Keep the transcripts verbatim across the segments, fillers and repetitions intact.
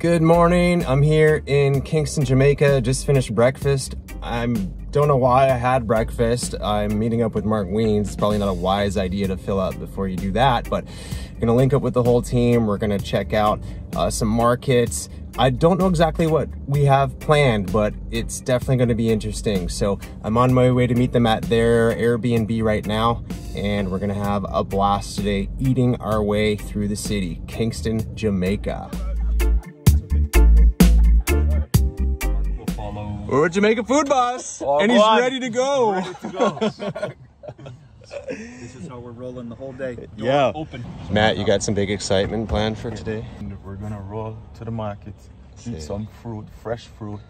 Good morning. I'm here in Kingston, Jamaica. Just finished breakfast. I don't know why I had breakfast. I'm meeting up with Mark Wiens. It's probably not a wise idea to fill up before you do that, but I'm gonna link up with the whole team. We're gonna check out uh, some markets. I don't know exactly what we have planned, but it's definitely gonna be interesting. So I'm on my way to meet them at their Airbnb right now, and we're gonna have a blast today eating our way through the city, Kingston, Jamaica. We're with Jamaica Food Boss, oh, and he's one. ready to go. Ready to go. This is how we're rolling the whole day. Door yeah. Open. Matt, you got some big excitement planned for today? We're gonna roll to the market, see. eat some fruit, fresh fruit,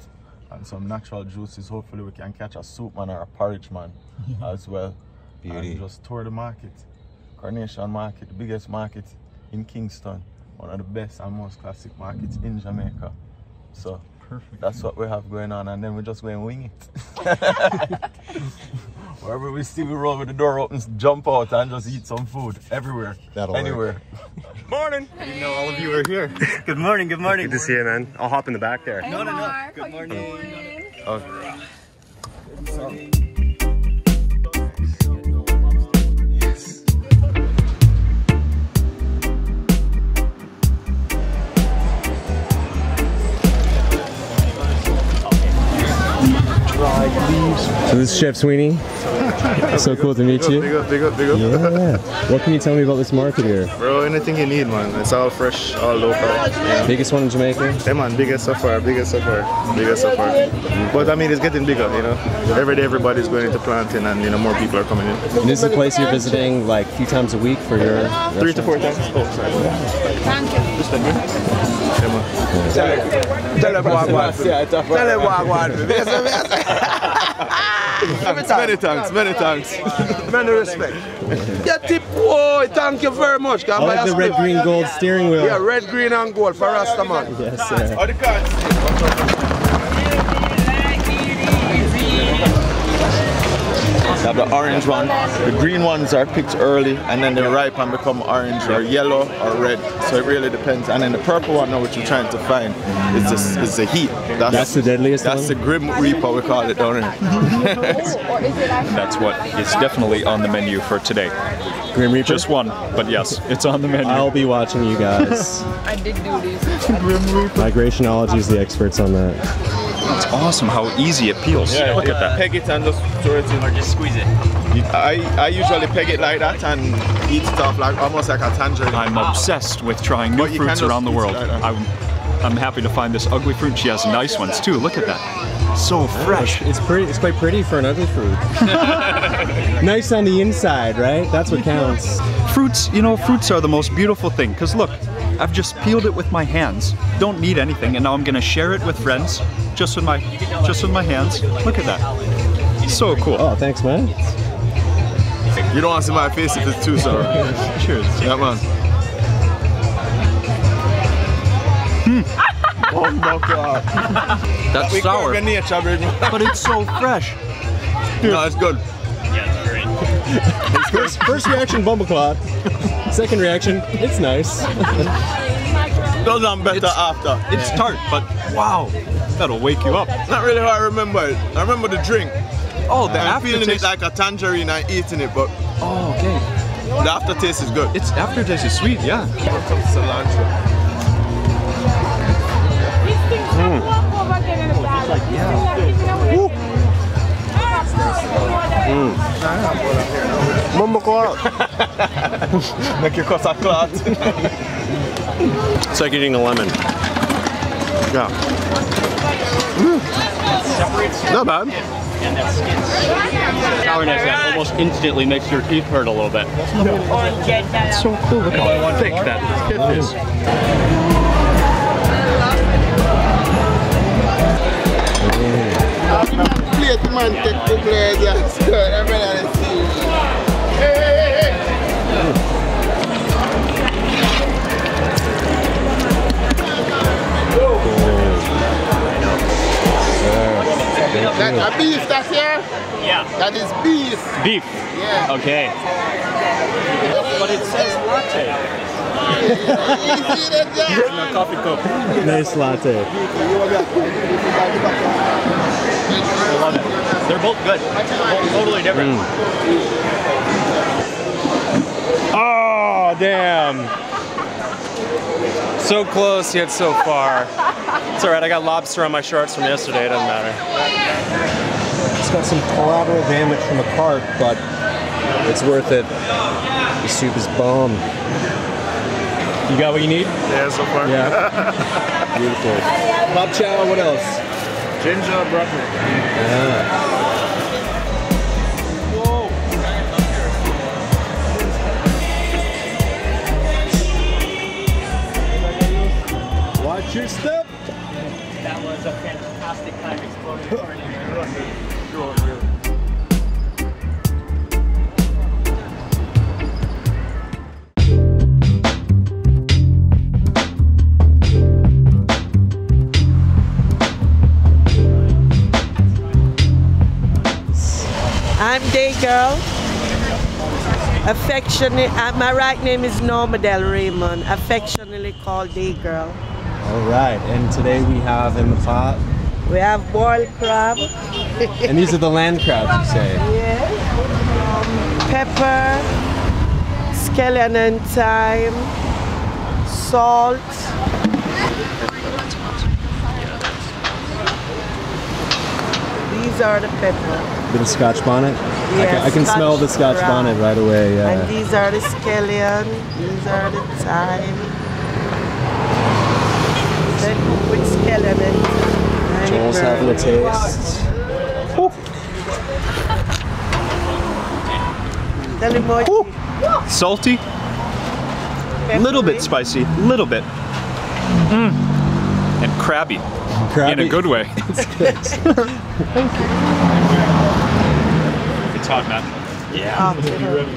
and some natural juices. Hopefully, we can catch a soup man or a porridge man as well. Beauty. And just tour the market, Carnation Market, the biggest market in Kingston, one of the best and most classic markets in Jamaica. So. Perfect. That's what we have going on, and then we're just going to wing it. Wherever we see we roll with the door opens, jump out and just eat some food. Everywhere. That'll Anywhere. Work. Morning! Hey. I didn't know all of you were here. Good morning, good morning. Good to see you, man. I'll hop in the back there. Hey, no, no, no. Mark, good morning. morning. Oh. Good morning. So this is Chef Sweeney. So cool to meet you. Big up, big up, big up. Yeah. What can you tell me about this market here? Bro, anything you need, man. It's all fresh, all local. Yeah. Biggest one in Jamaica? Yeah, man. Biggest so far, biggest so far, biggest so far. But I mean, it's getting bigger, you know. Every day, everybody's going into planting, and you know, more people are coming in. And this is a place you're visiting like a few times a week for your three to four times. Oh, sorry. Thank you. Just Tell him what I want. Tell him what I want. Many thanks, many thanks. Many respect. Yeah, tip, oh, thank you very much. I like the red, green, gold steering wheel. Yeah, red, green, and gold for Rasta man. Yes, sir. All the cards. You have the orange one. The green ones are picked early, and then they ripe and become orange or yellow or red. So it really depends. And then the purple one, now, which you're trying to find, is the, is the heat. That's, that's the deadliest That's one? the Grim Reaper, we call it down here. That's what is definitely on the menu for today. Grim Reaper? Just one, but yes, it's on the menu. I'll be watching you guys. I did do these. Grim Reaper. Migrationology is the experts on that. It's awesome how easy it peels. Yeah, Look yeah. at that. Peg it and just throw it in. Or just squeeze it. I, I usually peg it like that and eat stuff like almost like a tangerine. I'm obsessed with trying new fruits around the world. I'm happy to find this ugly fruit. She has nice ones too. Look at that. So fresh. It's pretty. It's quite pretty for an ugly fruit. Nice on the inside, right? That's what counts. Fruits, you know, fruits are the most beautiful thing. Because look, I've just peeled it with my hands. Don't need anything. And now I'm going to share it with friends. Just with my, just with my hands. Look at that. So cool. Oh, thanks, man. You don't want to see my face if it's too sour. Cheers. Yeah, man. Oh my god. That's we sour. But it's so fresh. Dude. No, it's good. Yeah, it's great. It's first, first reaction, bumbleclot. Second reaction, it's nice. Those are better it's, after. It's tart, but wow. That'll wake you up. Not really how I remember it. I remember the drink. Oh, the I'm aftertaste. Feeling it like a tangerine and eating it, but. Oh, okay. The aftertaste is good. Its aftertaste is sweet, yeah. Cilantro. Mm. Mm. Mm. Make your costa clot. It's like eating a lemon. Yeah. Mm. Not bad. And that skin. Sourness that almost instantly makes your teeth hurt a little bit. It's so cool. Look how thick that skin is. Plate man, take the plate, that's good. I'm ready to see you. Hey, hey, hey! That's a beef, that's here? Yeah. That is beef. Beef? Yeah. Okay. But it says latte. In a coffee cup. Nice latte. I love it. They're both good. Both totally different. Mm. Oh, damn. So close, yet so far. It's alright, I got lobster on my shorts from yesterday, it doesn't matter. It's got some collateral damage from a cart, but it's worth it. The soup is bomb. You got what you need? Yeah, so far. Yeah. Beautiful. Bob chow, what else? Ginger broccoli. Yeah. Your step. That was a fantastic time exploring the corner. I'm Day Girl. Affectionately, uh, my right name is Norma Del Raymond, affectionately called Day Girl. All right, and today we have in the pot... We have boiled crab. And these are the land crabs, you say? Yes. Um, pepper, scallion and thyme, salt. These are the pepper. Bit of Scotch bonnet? Yes, I can, I can smell the Scotch crab. bonnet right away. Yeah. And these are the scallion, these are the thyme. With skeleton. Joel's having a taste. Ooh. Ooh. Salty. A little bit spicy. Little bit. Mm. And crabby. crabby. In a good way. It's good. Thank you. It's hot, Matt. Yeah. Oh, you ready?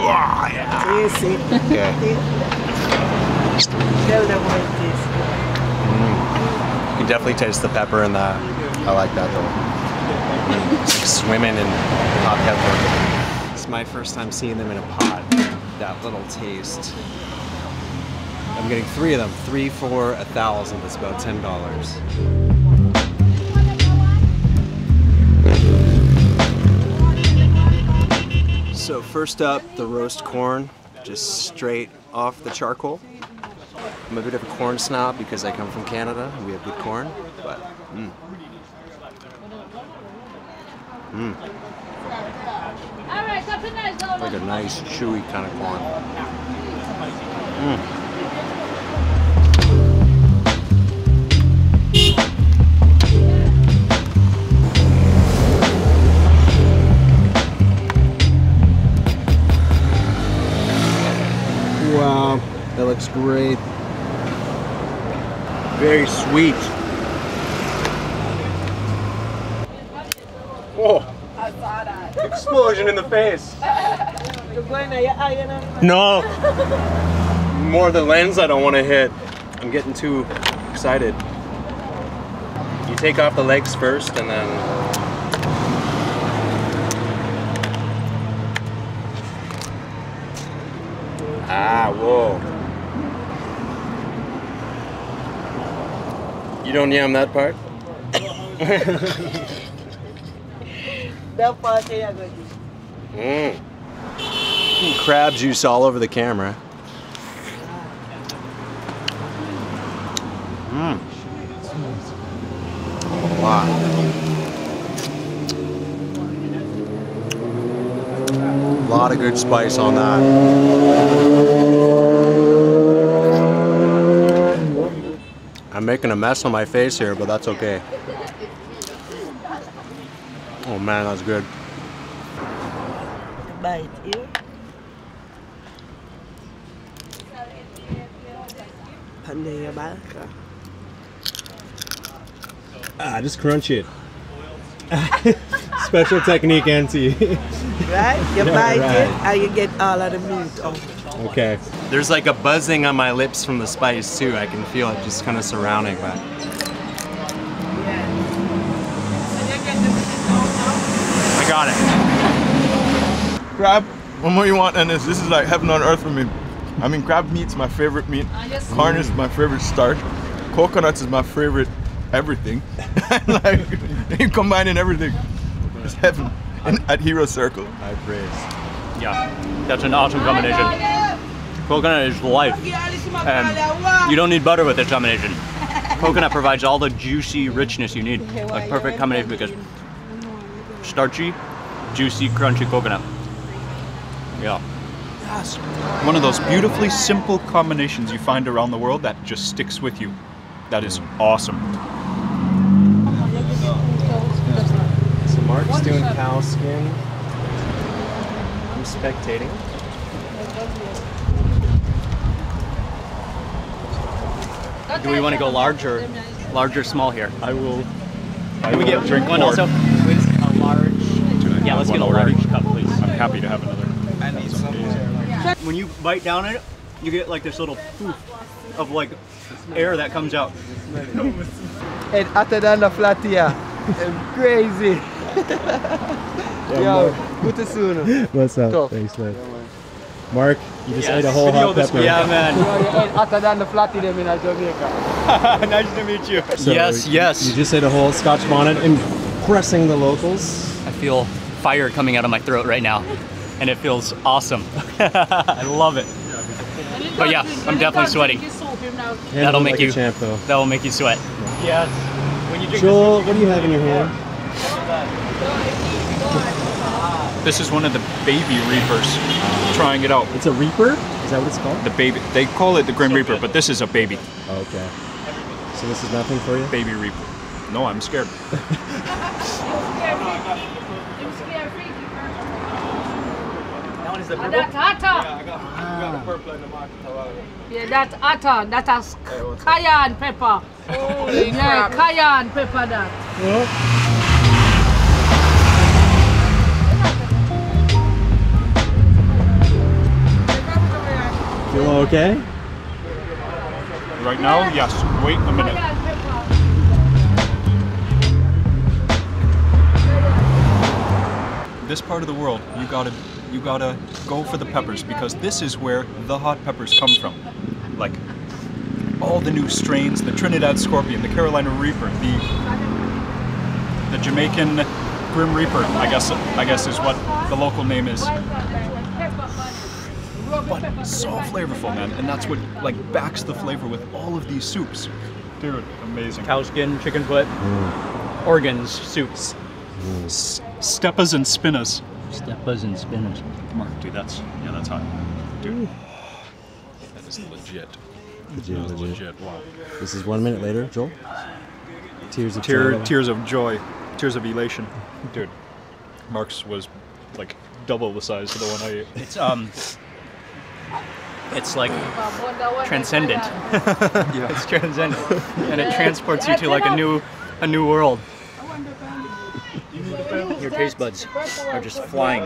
Wow, yeah. You see. Okay. You can definitely taste the pepper in that. I like that though. It's swimming in hot pepper. It's my first time seeing them in a pot. That little taste. I'm getting three of them. Three for a thousand. That's about ten dollars. So first up, the roast corn, just straight off the charcoal. I'm a bit of a corn snob because I come from Canada and we have good corn, but mmm. Mmm. Like a nice, chewy kind of corn. Mm. Wow, that looks great. Very sweet. Oh! Explosion in the face. No. More the lens I don't want to hit. I'm getting too excited. You take off the legs first and then... Ah, whoa. You don't yum that part? That part is good. Mmm. Crab juice all over the camera. Mmm. Wow. A lot of good spice on that. I'm making a mess on my face here, but that's okay. Oh man, that's good. Bite here. Ah, just crunch it. Special technique, Auntie. Right? You yeah, bite right. it, and you get all of the meat off. Okay. There's like a buzzing on my lips from the spice too. I can feel it just kind of surrounding that. I got it. crab. What more you want? And this, this is like heaven on earth for me. I mean, crab meat's my favorite meat. Carnish is my favorite starch. Coconuts is my favorite everything. Like, you combine in everything. It's heaven in, at Hero Circle. High praise. Yeah, that's an awesome combination. Coconut is life. Um, you don't need butter with this combination. Coconut provides all the juicy richness you need. Like perfect combination because starchy, juicy, crunchy coconut. Yeah. Yes. One of those beautifully simple combinations you find around the world that just sticks with you. That is awesome. So Mark's doing cow skin. I'm spectating. Do we want to go larger, larger, small here? I will. I Can we will get drink one more. Also? Please, a large. Yeah, let's get a large already. Cup, please. I'm happy to have another. I need some. When you bite down it, you get like this little poof of like air that comes out. And hotter than the flat here. I'm crazy. Yo, good to see you. What's up? Tough. Thanks, man. Mark, you just yes. ate a whole hot pepper. Yeah, man. Hotter than the flat in Jamaica. Nice to meet you. So yes, you, yes. You just ate a whole Scotch bonnet, impressing the locals. I feel fire coming out of my throat right now, and it feels awesome. I love it. But yeah, I'm definitely sweaty. That'll make you. That'll make you sweat. Yes. When you drink Joel, what do you have in your hand? This is one of the baby reapers. Trying it out. It's a Reaper? Is that what it's called? The baby. They call it the Grim Reaper, but this is a baby. Okay. So this is nothing for you? Baby Reaper. No, I'm scared. That one is the purple? That's atta. Yeah, I got, I got the purple in the market. Yeah, that's atta. That's cayenne pepper. Oh, yeah, cayenne pepper that. Yeah. Feel okay? Right now, yes. Wait a minute. This part of the world, you gotta, you gotta go for the peppers because this is where the hot peppers come from. Like all the new strains, the Trinidad Scorpion, the Carolina Reaper, the the Jamaican Grim Reaper. I guess, I guess is what the local name is. But so flavorful, man, and that's what like backs the flavor with all of these soups. Dude, amazing. Cow skin, chicken foot, mm. organs, soups. Mm. S steppas and spinnas. Steppas and spinnas. Mark, dude, that's yeah, that's hot. Dude. Ooh. That is legit. Legit, that is legit. legit. Wow. This is one minute later, Joel. Tears of Tear, tears of joy. Tears of elation. Dude. Mark's was like double the size of the one I ate. It's um It's like transcendent. Yeah. It's transcendent, and it transports you to like a new, a new world. Your taste buds are just flying.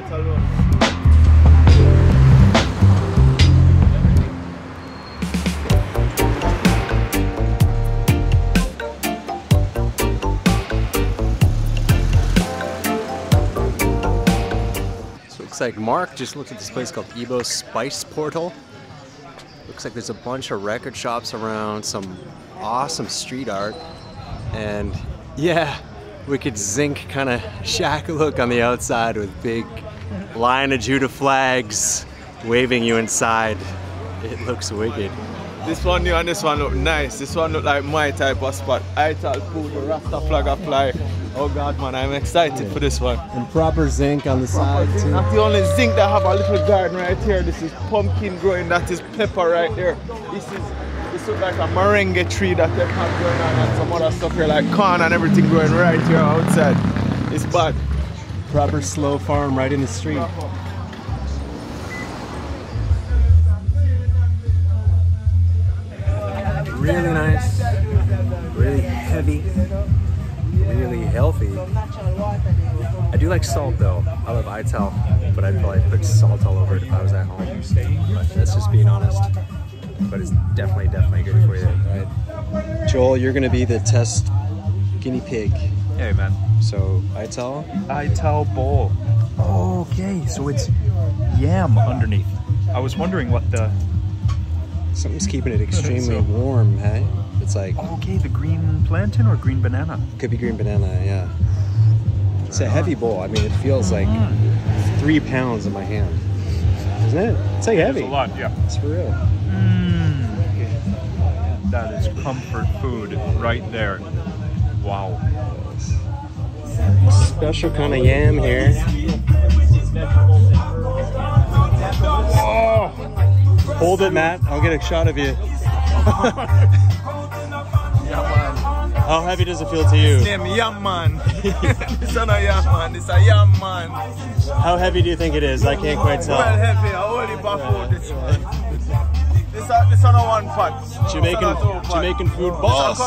So it looks like Mark just looked at this place called Ebo Spice Portal. Looks like there's a bunch of record shops around, some awesome street art, and yeah, wicked zinc kind of shack look on the outside with big Lion of Judah flags waving you inside. It looks wicked. This one new and this one look nice. This one look like my type of spot. Ital food, the Rasta flag I fly. Oh God, man, I'm excited yeah. for this one. And proper zinc on the proper side, too. Not the only zinc that have a little garden right here. This is pumpkin growing, that is pepper right there. This is, this looks like a moringa tree that they have going on and some other stuff here, like corn and everything growing right here outside. It's bad. Proper slow farm right in the street. Really nice, really heavy, really healthy. I do like salt though. I love Ital, but I'd probably put salt all over it if I was at home. But that's just being honest. But it's definitely, definitely good for you. Right? Joel, you're going to be the test guinea pig. Hey, man. So, Ital? Ital bowl. Oh, okay, so it's yam underneath. I was wondering what the... Something's keeping it extremely so, warm, hey? It's like... Okay, the green plantain or green banana? Could be green banana, yeah. It's right a heavy on. bowl. I mean, it feels like mm. three pounds in my hand. Isn't it? It's like it heavy. It's a lot, yeah. It's for real. Mm. That is comfort food right there. Wow. Special kind of yam here. Oh! Hold it, Matt. I'll get a shot of you. How heavy does it feel to you? Name yam man. It's not a yam man. It's a yam man. How heavy do you think it is? I can't quite tell. Well, heavy. I only buffalo this one. This is on a one pot. Jamaican, Jamaican food boss.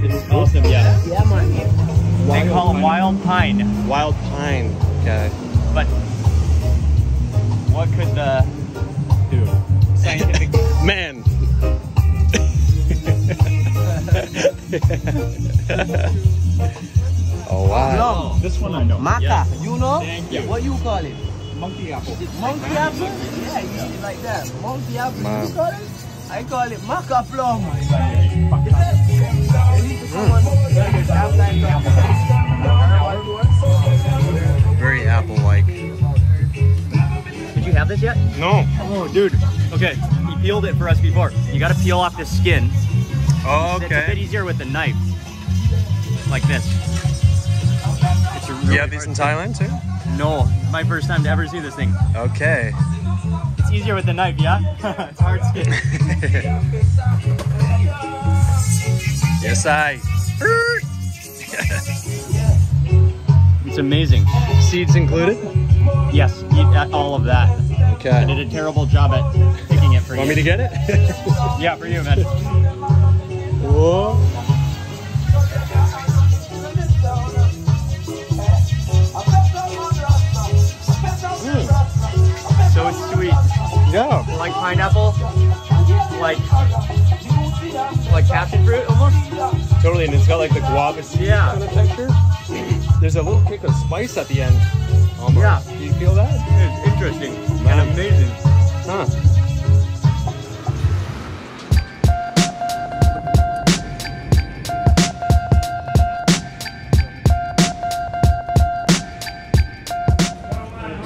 It's awesome, yeah. Yeah, man. They call it Wild Pine. Wild Pine. Okay. But what could the do? Scientific man. Oh wow! Plum. This one I know. Maca, yes. You know? You. What you call it? Monkey apple. Monkey apple? Yeah, you see it like that. Monkey apple. Wow. You call it? I call it maca plum. Mm. Very apple-like. Did you have this yet? No. Oh, dude. Okay, he peeled it for us before. You gotta peel off this skin. Oh, okay. It's a bit easier with a knife. Like this. It's a really you have these in thing. Thailand too? No, my first time to ever see this thing. Okay. It's easier with the knife, yeah? It's hard skin. Yes, I. It's amazing. Seeds included? Yes, eat all of that. Okay. I did a terrible job at picking it for you. Want me to get it? Yeah, for you, man. Whoa. Mm. So it's sweet. Yeah. Like pineapple. Like like passion fruit almost. Totally, and it's got like the guava seed yeah. kind of texture. There's a little kick of spice at the end. Almost. Yeah. Do you feel that? It's interesting nice. and amazing. Huh.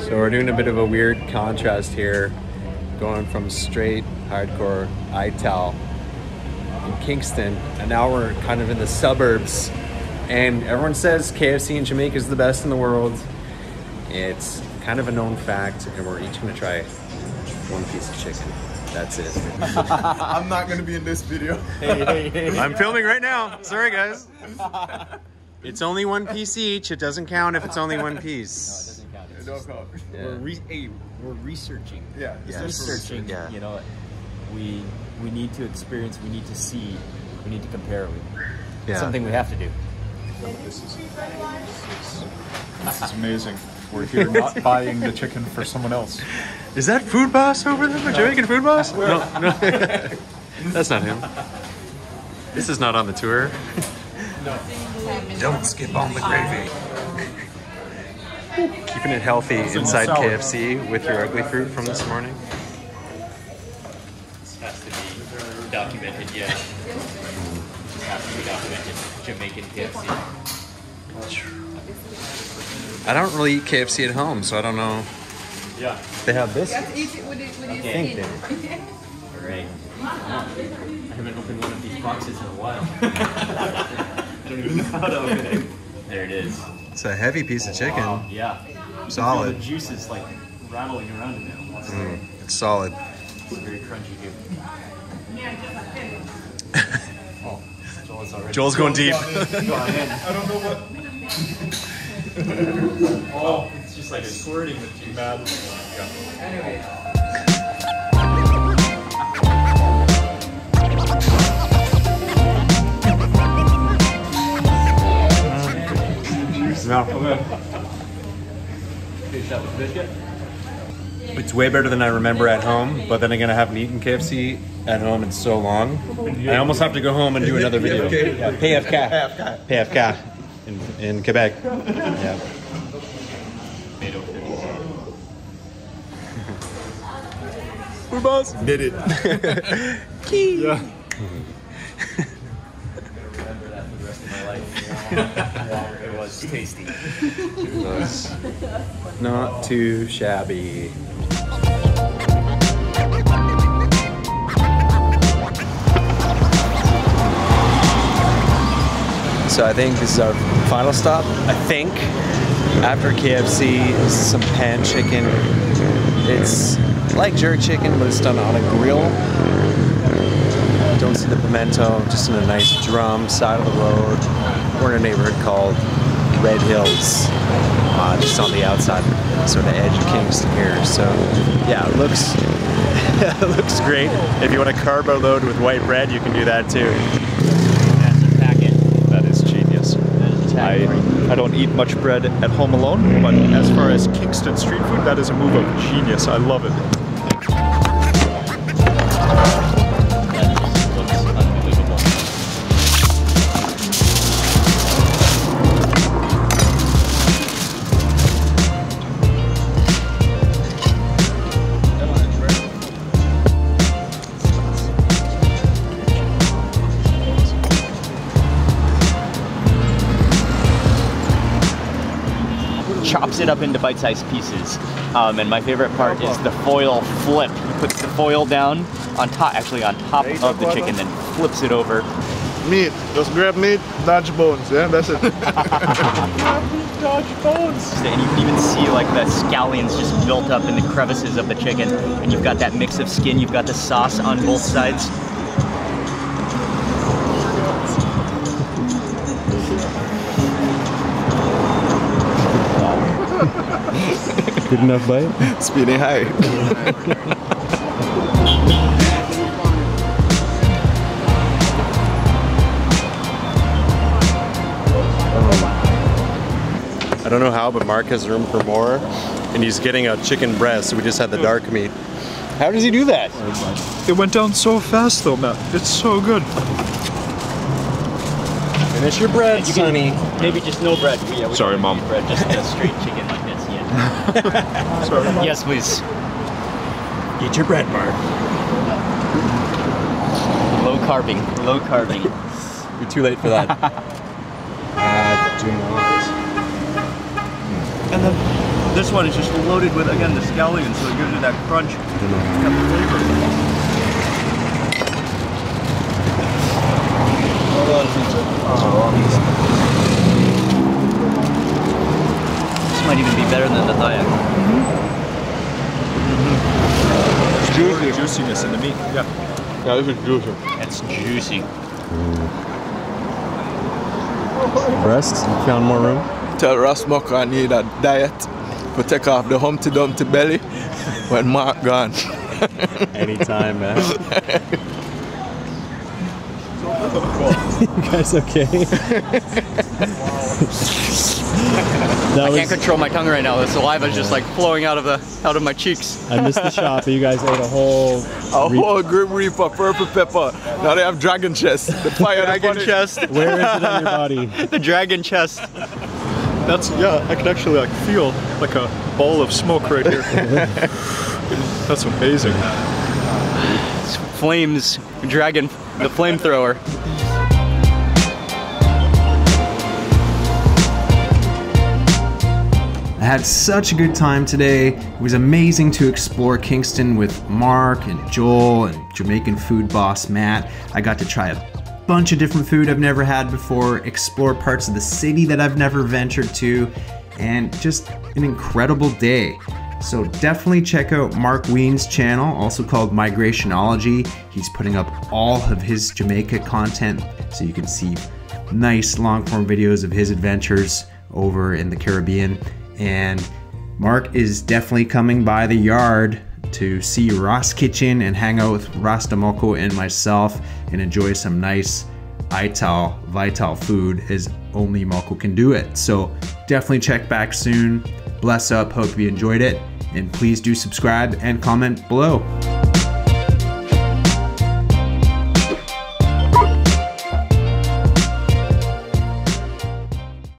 So we're doing a bit of a weird contrast here, going from straight hardcore Ital in Kingston, and now we're kind of in the suburbs, and everyone says K F C in Jamaica is the best in the world. It's kind of a known fact, and we're each gonna try one piece of chicken. That's it. I'm not gonna be in this video. Hey, hey, hey. I'm filming right now. Sorry, guys. It's only one piece each. It doesn't count if it's only one piece. No, it doesn't count. It's just, yeah. we're, re hey, we're researching. Yeah, it's yes. researching. Yeah. You know, we we need to experience. We need to see. We need to compare. We, yeah. It's something we have to do. This is, this is, this is amazing. We're here not buying the chicken for someone else. Is that Food Boss over there? No. Jamaican Food Boss? No, no. That's not him. This is not on the tour. No. Don't skip on the gravy. Keeping it healthy inside K F C with your ugly fruit from this morning. This has to be documented, yeah. This has to be documented. Jamaican K F C. I don't really eat K F C at home, so I don't know. Yeah. They have this. You have to eat it with it, with okay. it. All right. I haven't opened one of these boxes in a while. I don't even know how to open it. There it is. It's a heavy piece of chicken. Wow. Yeah. Solid. The juice is like rattling around in it. It's, mm, it's solid. It's very crunchy here. Oh, Joel's already. Joel's going deep. I don't know what. Oh, it's just like squirting with you, man. Anyway. Now, okay. Fish out with biscuit. It's way better than I remember at home, but then again, I haven't eaten K F C at home in so long. I almost have to go home and do another video. Yeah, P F K. P F K in, in Quebec. Yeah. Food Boss did it. Yeah. Remember that for the rest of my life. It was tasty. It was not too shabby. So I think this is our final stop. I think after K F C, this is some pan chicken. It's like jerk chicken, but it's done on a grill. Don't see the pimento, just in a nice drum, side of the road. We're in a neighborhood called Red Hills, uh, just on the outside, sort of edge of Kingston here. So yeah, it looks, it looks great. If you want to carbo load with white bread, you can do that too. That's a packet. That is genius. That is a packet. I, I don't eat much bread at home alone, but as far as Kingston street food, that is a move of genius. I love it. Chops it up into bite-sized pieces. Um, and my favorite part is the foil flip. He puts the foil down on top, actually on top of the chicken, then flips it over. Meat, just grab meat, dodge bones, yeah, that's it. Grab meat, dodge bones. And you can even see like the scallions just built up in the crevices of the chicken. And you've got that mix of skin, you've got the sauce on both sides. Good enough bite? Speedy high. I don't know how, but Mark has room for more, and he's getting a chicken breast, so we just had the dark meat. How does he do that? It went down so fast though, Matt. It's so good. Finish your bread, you can, Sonny. Maybe just no bread. Yeah, we Sorry, Mom. Bread, just a straight chicken like this, yeah. Sorry. Yes, please. Eat your bread, Mark. Low carving. Low carving. You're too late for that. I do not. And then this one is just loaded with, again, the scallion, so it gives you that crunch. Hold on, Peter. Oh, this might even be better than the Dayak. Mm-hmm. Mm-hmm. It's juicy. It's juiciness in the meat. Yeah. Yeah, this is juicy. It's juicy. Mm. Breast, you found more room? Tell Rasta Mokko I need a diet to take off the Humpty Dumpty belly when Mark gone. Anytime, man. You guys okay? I was... can't control my tongue right now. The saliva is just like flowing out of the out of my cheeks. I missed the shop. You guys ate a whole a reaper. whole Grim Reaper, purple pepper. Now they have dragon chest. The fire dragon funny. chest. Where is it on your body? The dragon chest. That's yeah. I can actually like feel like a ball of smoke right here. That's amazing. It's flames, dragon, the flamethrower. I had such a good time today. It was amazing to explore Kingston with Mark and Joel and Jamaican Food Boss Matt. I got to try a bunch of different food I've never had before, explore parts of the city that I've never ventured to, and just an incredible day. So definitely check out Mark Wiens' channel, also called Migrationology. He's putting up all of his Jamaica content, so you can see nice long-form videos of his adventures over in the Caribbean. And Mark is definitely coming by the yard to see Ross Kitchen and hang out with Rasta Mokko and myself and enjoy some nice Ital, Vital food, as only Mokko can do it. So definitely check back soon. Bless up, hope you enjoyed it, and please do subscribe and comment below.